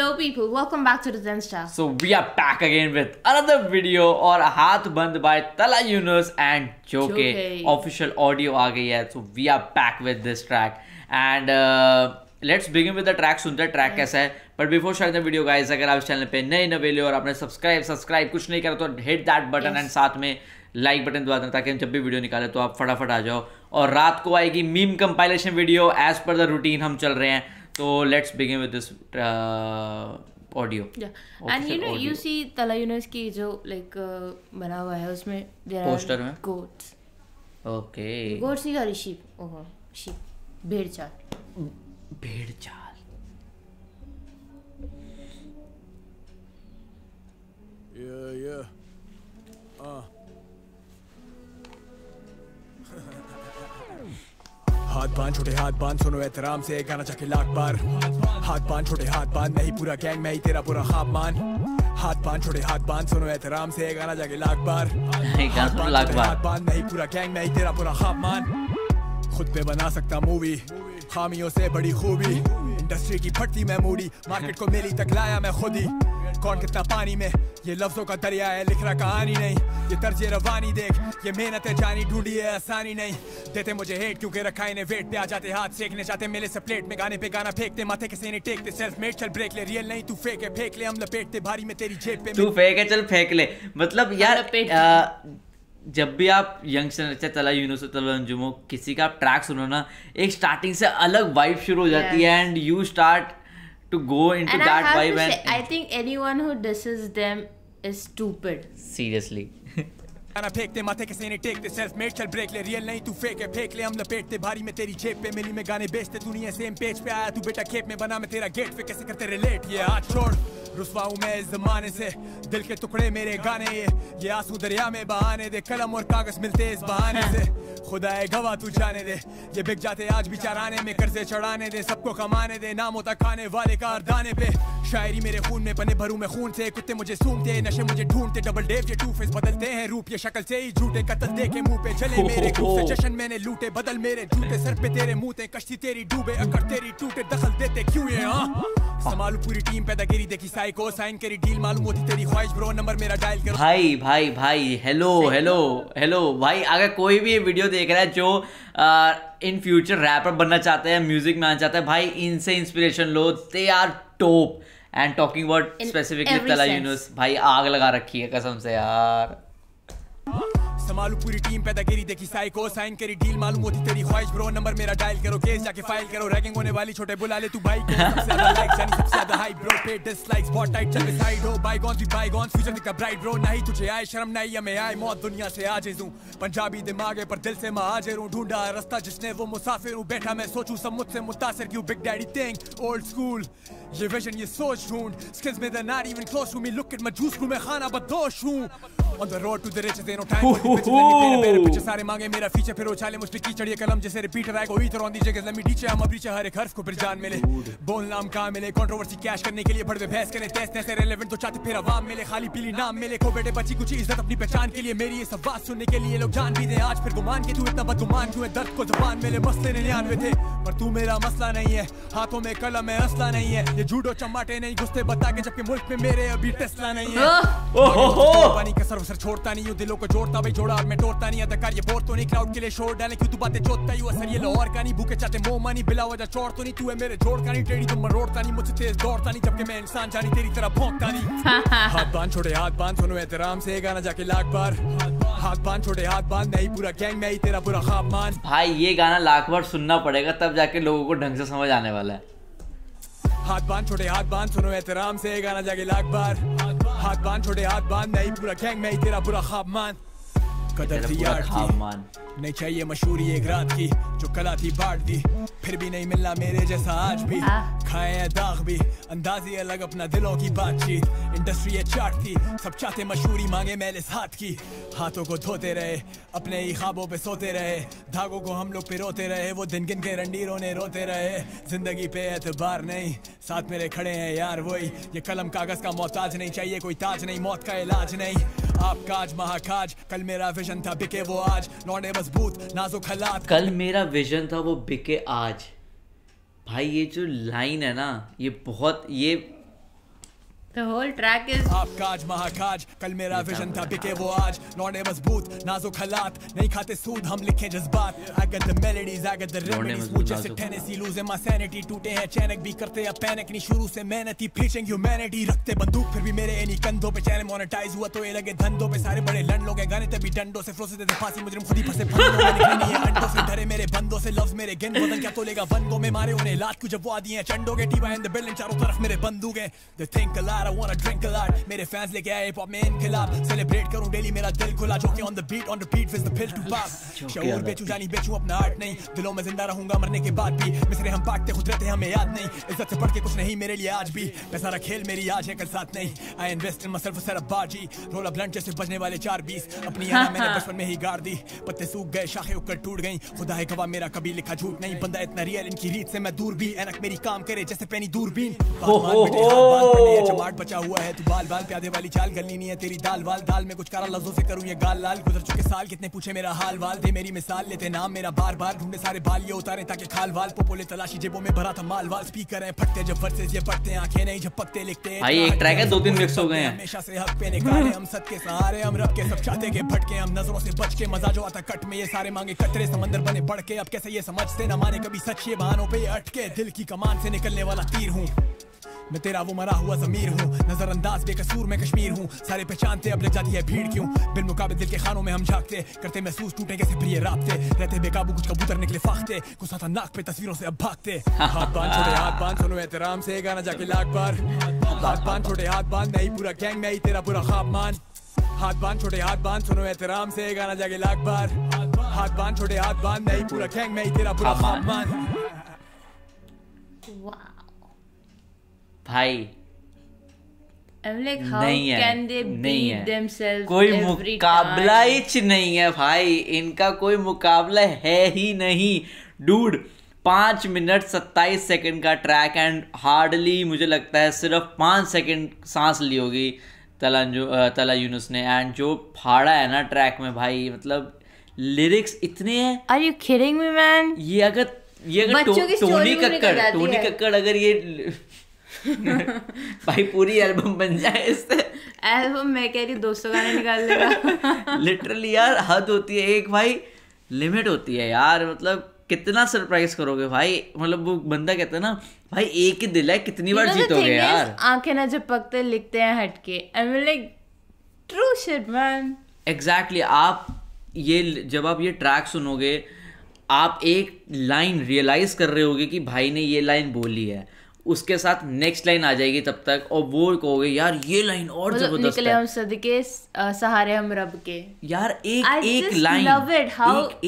Hello people, welcome back to the Zen Star. So we are back again with another video और हाथ बंद by Talha Yunus and Joke official audio आ गई है. So we are back with this track and let's begin with the track. सुनते हैं track कैसा है. But before starting the video guys, अगर आप इस चैनल पे नए नवेले और आपने सब्सक्राइब कुछ नहीं करा तो hit that button and साथ में लाइक बटन दबा देना ताकि हम जब भी वीडियो निकाले तो आप फटाफट आ जाओ. और रात को आएगी meme compilation video as per the routine हम चल रहे हैं. So let's begin with this audio. Yeah, and you know audio. You see Talha Yunus की जो like बना हुआ है उसमें poster में goats. Okay. Goats नहीं sorry sheep. Oh sheep. भेड़ चाल. भेड़ चाल. Yeah yeah. हाथ बांध छोटे हाथ बांध सुनो एहतराम से गाना चाहे लाख बार. हाथ बांध छोटे हाथ बांध नहीं पूरा गैंग मैं ही तेरा पूरा खाब मान. हाथ बांध छोटे हाथ बांध सुनो एहतराम से गाना चाहे लाख बार. हाथ बांध नहीं पूरा गैंग मैं ही तेरा पूरा खाब मान. खुद पे बना सकता मूवी खामियों से बड़ी खूबी. इंडस्ट्री की फटती मैं मूडी मार्केट को मेरी तक लाया मैं खुद ही. कौन कितना पानी में ये लफ्जों का दरिया है लिख रहा कहानी नहीं. ये तर्ज रवानी देख ये मेहनत है जानी ढूंढी है आसानी नहीं. देते मुझे हेट क्योंकि रखा इन्हें वेट पे आ जाते हाथ सेकने चाहते मेले से प्लेट में गाने पे गाना फेंकते माथे किसी ने टेकते सेल्फ मेड चल ब्रेक ले रियल नहीं तू फेक है फेंक ले हम लपेटते भारी में तेरी जेब पे तू फेक है चल फेंक ले. मतलब यार जब भी आप youngster Talha Yunus Talha Anjumo किसी का आप ट्रैक सुनो ना एक स्टार्टिंग से अलग वाइब शुरू हो जाती है and you start to go into and that vibe and I think anyone who disses them is stupid seriously. ana phekte mathe ke sene take the self made chal break le real nahi tu fake hai fake le hum lapete bhari mein teri jeb pe mili mein gaane bechte duniya same page pe aaya tu beta kep mein bana main tera gate pe kaise karte relate ye haath chhod रुस्वा हूँ मैं इस जमाने से दिल के टुकड़े मेरे गाने ये आंसू दरिया में बहाने दे कलम और कागज मिलते इस बहाने से खुदा है गवा तू जाने दे ये बिक जाते आज भी चराने में कर्जे चढ़ाने दे सबको कमाने दे नाम होता खाने वाले का दाने पे. शायरी मेरे खून में बने भरू में खून से कुत्ते मुझे सूंघते नशे मुझे ढूंढते डबल डेव ये टू फेस बदलते हैं रूप ये शक्ल से ही झूठे कतल देखे मुँह पे चले मेरे खूब से जश्न मैंने लूटे बदल मेरे झूठे सर पे तेरे मुँहते कश्ती तेरी डूबे अकड़ तेरी टूटे दखल देते क्यों ये संभालू पूरी टीम पैदागिरी देखी साइको साइन करी डील मालूम होती तेरी ख्वाहिश ब्रो नंबर मेरा डायल करो. भाई भाई भाई हेलो हेलो हेलो भाई अगर कोई भी ये वीडियो देख रहा है जो इन फ्यूचर रैपर बनना चाहता है म्यूजिक में आना चाहता है भाई इनसे इंस्पिरेशन लो. They are top and talking about specifically Talha Yunus भाई आग लगा रखी है कसम से यार. संभालू पूरी टीम पैदागिरी देखी साइको साइन करी डील मालूम होती तेरी ख्वाहिश ब्रो नंबर मेरा डायल करो केस जाके फाइल करो रैगिंग होने वाली छोटे बुला ले तू भाई सबसे ज्यादा हाई ब्रो पे डिसलाइक स्पॉट लाइट चल साइड हो बायगॉन्स विद बायगॉन्स फ्यूचर दिखता ब्राइट ब्रो नहीं तुझे आए शर्म नहीं हमें आए मौत दुनिया से आजिज हूं पंजाबी दिमाग है पर दिल से मैं हाजिर हूं ढूंढा रास्ता जिसने वो मुसाफिर हूं बैठा मैं सोचूं सब मुझसे मुतासिर क्यों big daddy think old school ये विजन ये सोच ढूंढ स्किल्स में they not even close to me look at my juice room मैं खाना बदोश हूं on the road to the riches in no time. पीछे सारे मांगे मेरा फीचर फिर उछाले मुझ पे कीचड़िए कलम जैसे रिपीट रहा को इतर ऑन दीजिए गजल में डीचे हम अभी हर एक हर्फ को फिर जान मिले बोलना हम कहाँ मिले कंट्रोवर्सी कैश करने के लिए भड़वे बहस करें टेस्ट ऐसे रेलेवेंट तो चाहते फिर आवाम मिले खाली पीली नाम मिले खो बेटे बची कुछ इज्जत अपनी पहचान के लिए मेरी ये सब बात सुनने के लिए लोग जान भी दे आज फिर गुमान के तू इतना बदगुमान क्यों है दर्द को जुबान मिले मसले 99 थे पर तू मेरा मसला नहीं है हाथों में कलम है असला नहीं है ये झूठो चमाटे नहीं घुसते बता के जबकि मुल्क में मेरे अभी टेस्ला नहीं है. पानी का सर छोड़ता नहीं हूँ दिलों को जोड़ता भाई जोड़ा मैं तोड़ता नहीं अदाकार ये बोर तो नहीं क्राउड के लिए शोर डाले क्यों तू बातें जोतता ही असर ये लाहौर का नहीं भूखे चाहते मोह मानी बिला वजह चोर तो नहीं तू है मेरे जोड़ का नहीं टेढ़ी तुम मरोड़ता नहीं मुझसे तेज दौड़ता नहीं जबकि मैं इंसान जानी तेरी तरह भौंकता नहीं. हाथ बांध छोड़े हाथ बांध सुनो एहतराम से गाना जाके लाख बार. हाथ बांध छोड़े हाथ बांध नहीं पूरा गैंग मैं ही तेरा पूरा खाब मान. भाई ये गाना लाख बार सुनना पड़ेगा तब जाके लोगों को ढंग से समझ आने वाला है. हाथ बांध छोटे हाथ बांध सुनो एहतराम से गाना जाके लाख बार. हाथ बांध छोटे हाथ बांध नहीं पूरा गैंग मैं ही तेरा पूरा खाब मान. कदर थी यार की नहीं चाहिए मशहूरी एक रात की जो कला थी बांट दी फिर भी नहीं मिलना मेरे जैसा आज भी खाए हैं दाग भी अंदाजे अलग अपना दिलों की बातचीत इंडस्ट्री ये चाट थी सब चाहते मशहूरी मांगे मैले साथ की हाथों को धोते रहे अपने ही ख्वाबों पे सोते रहे धागों को हम लोग पिरोते रहे वो दिन गिन के रंडीरों ने रोते रहे जिंदगी पे एतबार नहीं साथ मेरे खड़े हैं यार वही ये कलम कागज का मोहताज नहीं चाहिए कोई ताज नहीं मौत का इलाज नहीं आप काज महाकाज कल मेरा विजन था बिके वो आज लौंडे मजबूत नाजुक हालात कल मेरा विजन था वो बिके आज. भाई ये जो लाइन है ना ये बहुत ये The whole track is काज महाकाज कल मेरा विजन था बिके वो आज लौंडे मजबूत नाजुक हालात नहीं खाते सूद हम लिखे जज्बात I got the melodies I got the remedies मुझे से टेनेसी लूजे माय सैनिटी टूटे हैं चैनक भी करते या पैनिक नहीं शुरू से मेहनती preaching humanity रखते बंदूक फिर भी मेरे इन्हीं कंधों पे चैनल मोनेटाइज हुआ तो ये लगे धंधों पे सारे बड़े लंड लोग हैं गाने तभी डंडों से फ्लोसे देते फांसी मुजरिम खुद ही फंसे अंडों से डरे मेरे बंदों से लव्स मेरे गेंद बदन क्या तोलेगा वन को मैं मारे उन्हें लात क्यों जब वो आदि हैं चंडों के टीवा इन द बिल्डिंग चारों तरफ मेरे बंदूक हैं they think a lot I wanna drink a lot mere fans leke aaye pop mein inqilab celebrate karu daily mera dil khula jo ke on the beat on repeat with the pill to pop shaur bechu jani bechu apna art nahi dilon mein zinda rahunga marne ke baad bhi misre hum paakte khud rehte hame yaad nahi izzat se padke kuch nahi mere liye aaj bhi paisa ra khel meri aaj hai kal saath nahi I invest in myself for a baji roll a blunt jaise bajne wale 420 apni aana maine bachpan mein hi gaar di patte सूख gaye shakhe ukad toot gayi khuda hai gawah mera kabhi likha jhoot nahi banda itna real inki reet se main dur bhi anak meri kaam kare jaise pehni दूरबीन बचा हुआ है तू बाल बाल प्यादे वाली चाल गलनी नहीं है तेरी दाल वाल दाल में कुछ कारा लफ्जों से करूं ये गाल लाल गुजर चुके साल कितने पूछे मेरा हाल वाल दे मेरी मिसाल लेते नाम मेरा बार बार ढूंढे सारे बाल ये उतारे ताकि खाल वाल पोपोले तलाशी जेबों में भरा था माल वाल स्पीकर हैं फटते जब वर्सेस ये पढ़ते आंखें नहीं झपकते लिखते हैं भाई एक ट्रैक है 2-3 मिक्स हो गए हैं हमेशा से हक पे निकाले हम सद के सहारे हम रब के सब चाहते के भटके हम नजरों से बच के मजा जो आता कट में ये सारे मांगे कतरे समंदर बने बढ़ के अब कैसे ये समझते ना माने कभी सच ये बहानों पे अटके दिल की कमान से निकलने वाला तीर हूँ मैं तेरा वो मरा हुआ ज़मीर हूँ नजरअंदाज बेकसूर मैं कश्मीर हूँ सारे पहचानते अब लग जाती है भीड़ क्यों बिल मुकाबले दिल के खानों में हम झाँकते करते महसूस टूटे कैसे प्रिय राबते रहते बेकाबू कुछ कबूतर निकले फाखते गुस्सा था नाक पे तस्वीरों से अब भागते हाथ बांध सुनो एहतराम से गाना जाके लाख बार हाथ बांध छोटे हाथ बांध नहीं पूरा गैंग में ही तेरा पूरा ख्वाब मान हाथ बांध छोटे हाथ बांध सुनो एहतराम से गाना जाके लाख बार हाथ बांध छोटे हाथ बांध नहीं पूरा गैंग में ही तेरा पूरा ख्वाब मान भाई like, नहीं है, नहीं है। कोई मुकाबला ही नहीं है भाई, इनका कोई मुकाबला है ही नहीं। डूड 5 मिनट 27 सेकंड का ट्रैक एंड हार्डली मुझे लगता है सिर्फ 5 सेकंड सांस ली होगी तलहा यूनुस ने। एंड जो फाड़ा है ना ट्रैक में भाई, मतलब लिरिक्स इतने हैं। Are you kidding me, man? ये अगर टोनी कक्कड़ अगर ये भाई पूरी एल्बम बन जाए इससे। एल्बम मैं कह रही 200 गाने निकाल देगा। लिटरली यार हद होती है, एक भाई लिमिट होती है यार। मतलब कितना सरप्राइज करोगे भाई। मतलब वो बंदा कहता है ना भाई, एक ही दिल है, कितनी बार जीतोगे यार। आंखें ना झपकते लिखते हैं हटके। I mean like true shit man. Exactly. आप ये जब आप ये ट्रैक सुनोगे, आप एक लाइन रियलाइज कर रहे होगे कि भाई ने ये लाइन बोली है, उसके साथ नेक्स्ट लाइन आ जाएगी तब तक, और वो कहोगे यार ये लाइन और जबरदस्त है। निकले हम सदके सहारे हम रब के। यार एक लाइन,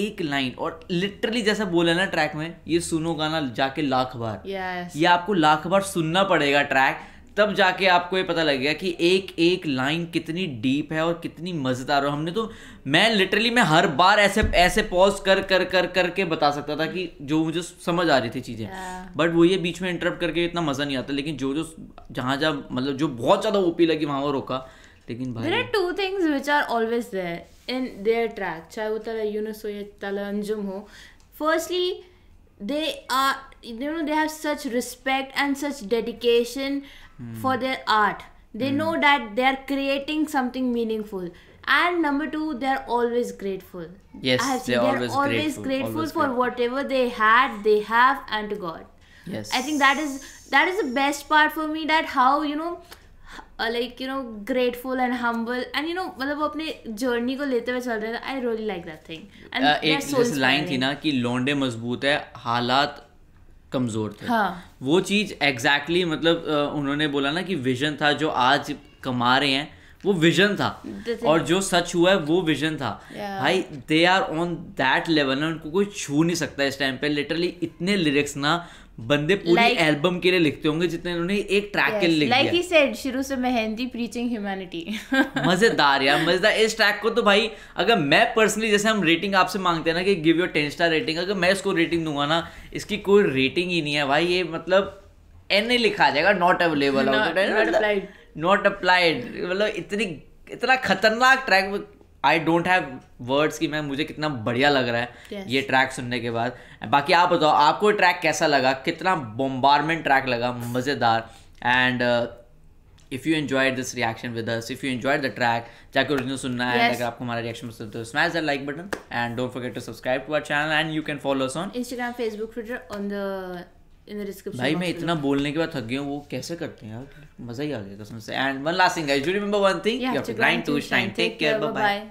एक लाइन, और लिटरली जैसा बोला ना ट्रैक में, ये सुनो गाना जाके लाख बार। ये आपको लाख बार सुनना पड़ेगा ट्रैक, तब जाके आपको ये पता लगेगा कि एक एक लाइन कितनी डीप है और कितनी मजेदार हो। हमने तो मैं लिटरली हर बार ऐसे पॉज करके बता सकता था कि जो मुझे समझ आ रही थी चीजें। बट वो ये बीच में इंटरप्ट करके इतना मजा नहीं आता। लेकिन जो जो जहाँ मतलब जो बहुत ज्यादा ओपी लगी वहां वो रोका। लेकिन भाई there are two things which are always there in their track, चाहे वो तलहा यूनुस हो या तलहा अंजुम हो। Firstly they are, you know, they have such respect and such dedication for their art. They know that they are creating something meaningful. And number 2, they are always grateful. Yes, they are always grateful for whatever they had, they have, and to God. Yes, I think that is the best part for me, that how, you know, like, you know, grateful and humble, and you know, मतलब वो अपने journey को लेते हुए चल रहे थे। I really like that thing. And एक जैसे line थी ना कि लौंडे मजबूत है, हालात कमजोर थे। हाँ। वो चीज exactly, मतलब उन्होंने बोला ना कि विजन था, जो आज कमा रहे हैं वो विजन था, और जो सच हुआ है वो विजन था। भाई they are on that level ना, उनको कोई छू नहीं सकता इस टाइम पे। लिटरली इतने लिरिक्स ना बंदे पूरी एल्बम के लिए लिखते होंगे जितने उन्होंने एक ट्रैक के लिए लिख दिया। लाइक ही सेड, शुरू से मेहंदी प्रीचिंग ह्यूमैनिटी। मजेदार यार, मजेदार। इस ट्रैक को तो भाई अगर मैं पर्सनली, जैसे हम रेटिंग आपसे मांगते हैं ना कि गिव योर 10 स्टार रेटिंग, अगर मैं इसको रेटिंग दूंगा ना, इसकी कोई रेटिंग ही नहीं है भाई। ये मतलब एन लिखा जाएगा, नॉट अवेलेबल, नॉट अप्लाइड। मतलब इतना खतरनाक track. I don't have words कि मैं मुझे कितना बढ़िया लग रहा है ये ट्रैक सुनने के बाद। बाकी आप बताओ आपको ट्रैक कैसा लगा, कितना बॉम्बारमेंट ट्रैक लगा, मज़ेदार। And if you enjoyed this reaction with us, if you enjoyed the track, जाके original सुनना है, अगर आपको हमारा reaction पसंद तो smash that like button and don't forget to subscribe to our channel and you can follow us on Instagram, Facebook, Twitter on the in the description. भाई मैं इतना बोलने के बाद थक गया हूँ, वो कैसे करते हैं यार, मजा ही आ गया कसम से. And one last thing guys, do remember one thing, you have to grind to shine. Take care, bye bye.